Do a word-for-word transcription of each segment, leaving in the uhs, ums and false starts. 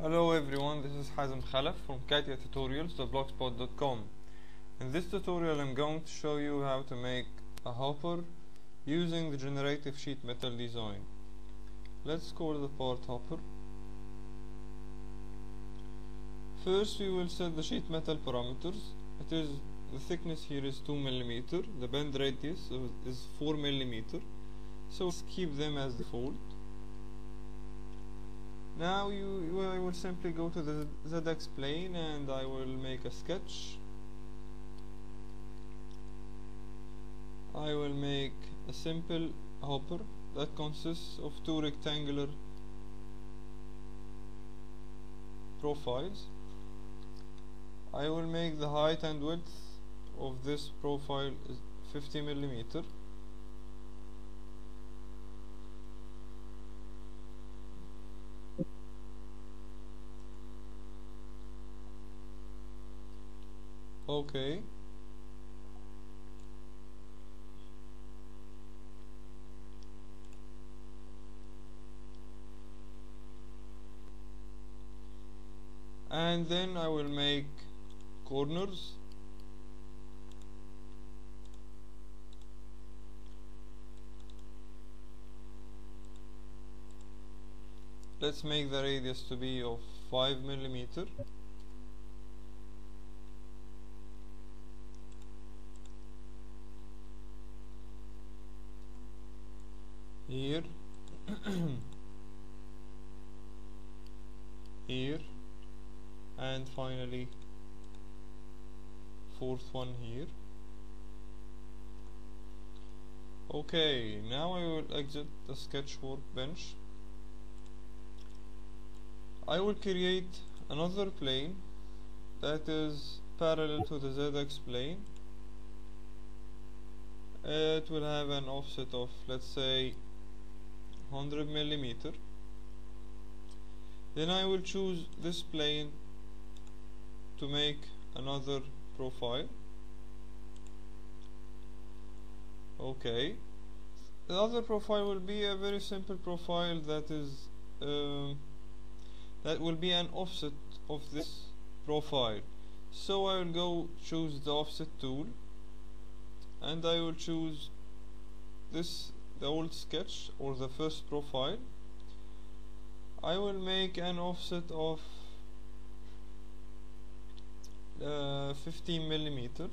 Hello everyone, this is Hazem Khalaf from CATIA tutorials, the blogspot dot com. In this tutorial I'm going to show you how to make a hopper using the generative sheet metal design. Let's call the part hopper. First we will set the sheet metal parameters. It is the thickness here is two millimeters, the bend radius is four millimeters, so let's keep them as default. Now you, I will simply go to the Z X plane and I will make a sketch. I will make a simple hopper that consists of two rectangular profiles. I will make the height and width of this profile is fifty millimeters. Okay. And then I will make corners. Let's make the radius to be of five millimeters. Here, here, and finally fourth one here. Okay, now I will exit the sketch workbench. I will create another plane that is parallel to the Z X plane. It will have an offset of, let's say, one hundred millimeters. Then I will choose this plane to make another profile. Okay, the other profile will be a very simple profile that is uh, that will be an offset of this profile. So I will go choose the offset tool and I will choose this the old sketch or the first profile. I will make an offset of uh, fifteen millimeters.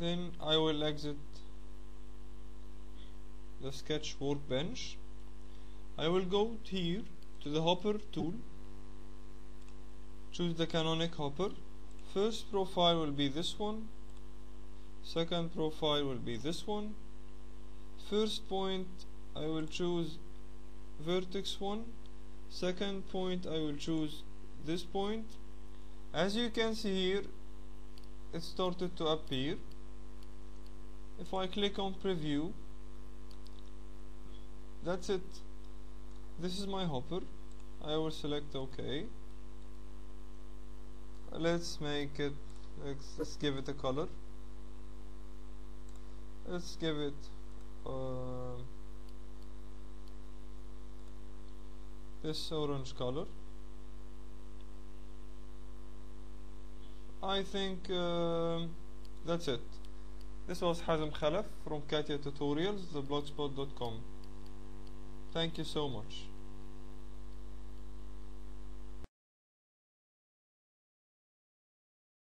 Then I will exit the sketch workbench. I will go here to the hopper tool, choose the canonic hopper. First profile will be this one, second profile will be this one. First point I will choose vertex one, second point I will choose this point. As you can see here, it started to appear. If I click on preview, that's it. This is my hopper. I will select OK. Let's make it, let's, let's give it a color. Let's give it uh, this orange color. I think uh, that's it. This was Hazem Khalaf from CATIA tutorials, the blogspot dot com. Thank you so much.